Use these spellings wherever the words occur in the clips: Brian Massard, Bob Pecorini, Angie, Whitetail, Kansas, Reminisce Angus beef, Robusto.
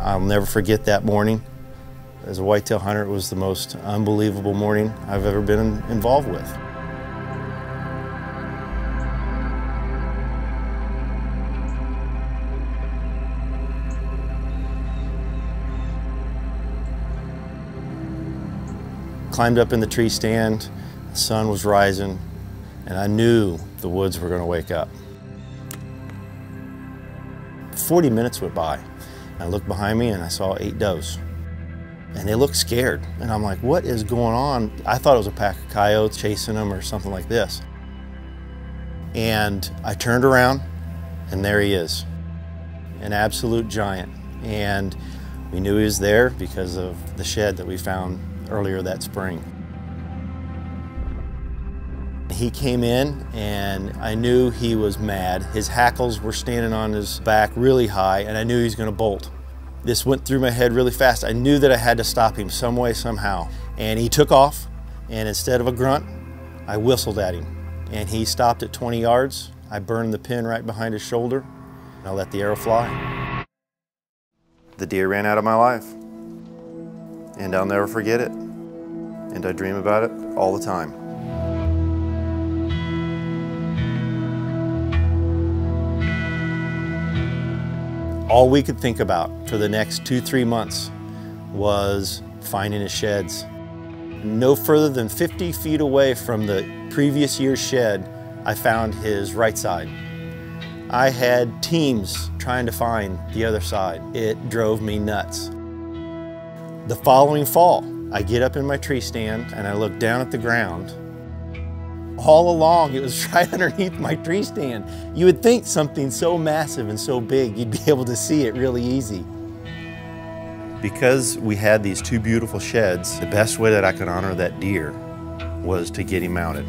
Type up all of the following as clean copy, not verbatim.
I'll never forget that morning. As a whitetail hunter, it was the most unbelievable morning I've ever been involved with. Climbed up in the tree stand, the sun was rising, and I knew the woods were going to wake up. 40 minutes went by. I looked behind me and I saw 8 does. And they looked scared. And I'm like, what is going on? I thought it was a pack of coyotes chasing them or something like this. And I turned around and there he is, an absolute giant. And we knew he was there because of the shed that we found earlier that spring. He came in and I knew he was mad. His hackles were standing on his back really high and I knew he was gonna bolt. This went through my head really fast. I knew that I had to stop him some way, somehow. And he took off, and instead of a grunt, I whistled at him. And he stopped at 20 yards. I burned the pin right behind his shoulder, and I let the arrow fly. The deer ran out of my life, and I'll never forget it. And I dream about it all the time. All we could think about for the next 2-3 months was finding his sheds. No further than 50 feet away from the previous year's shed, I found his right side. I had teams trying to find the other side. It drove me nuts. The following fall, I get up in my tree stand and I look down at the ground. All along, it was right underneath my tree stand. You would think something so massive and so big, you'd be able to see it really easy. Because we had these 2 beautiful sheds, the best way that I could honor that deer was to get him mounted.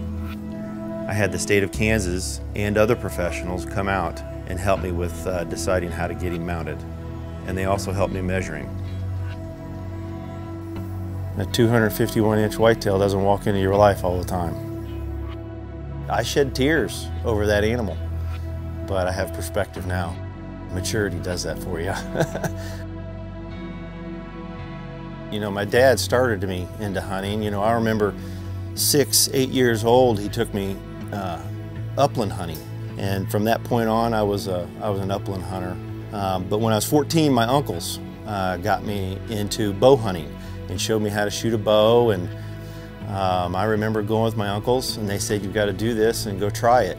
I had the state of Kansas and other professionals come out and help me with deciding how to get him mounted. And they also helped me measure him. A 251-inch whitetail doesn't walk into your life all the time. I shed tears over that animal, but I have perspective now. Maturity does that for you. You know, my dad started me into hunting. You know, I remember 6, 8 years old, he took me upland hunting. And from that point on, I was an upland hunter. But when I was 14, my uncles got me into bow hunting and showed me how to shoot a bow. And I remember going with my uncles and they said, you've got to do this and go try it.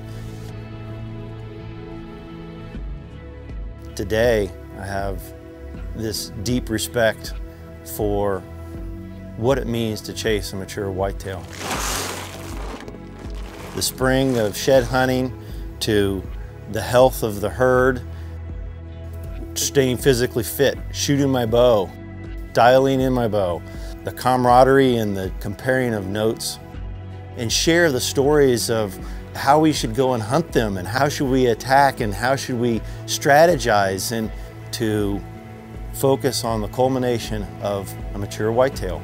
Today, I have this deep respect for what it means to chase a mature whitetail. The spring of shed hunting to the health of the herd, staying physically fit, shooting my bow, dialing in my bow, the camaraderie and the comparing of notes, and share the stories of how we should go and hunt them and how should we attack and how should we strategize, and to focus on the culmination of a mature whitetail.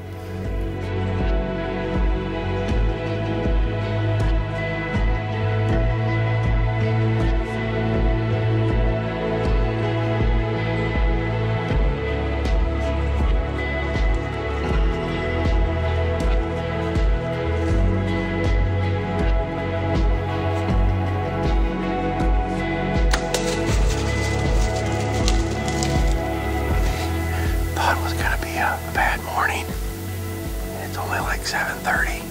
A bad morning. It's only like 7:30.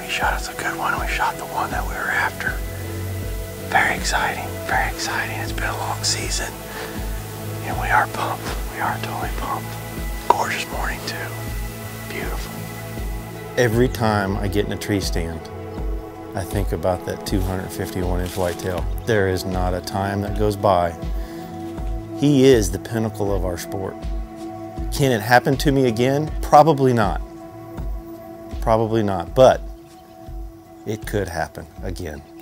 We shot us a good one. We shot the one that we were after. Very exciting, very exciting. It's been a long season. And we are pumped. We are totally pumped. Gorgeous morning too. Beautiful. Every time I get in a tree stand, I think about that 251-inch whitetail. There is not a time that goes by. He is the pinnacle of our sport. Can it happen to me again? Probably not. Probably not, but it could happen again.